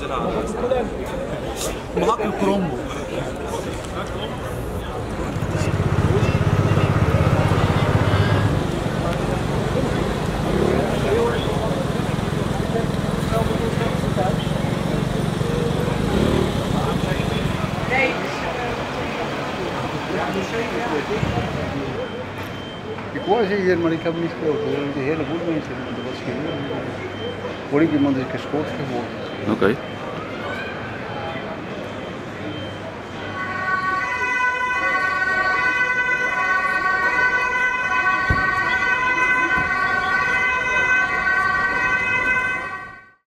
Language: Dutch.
zijn aan. Maak een promo. Ik wou hier, maar ik heb niet gesproken. Er zijn een heleboel mensen die dat was gebeurd. Voor ik iemand is geschoten geworden. Oké.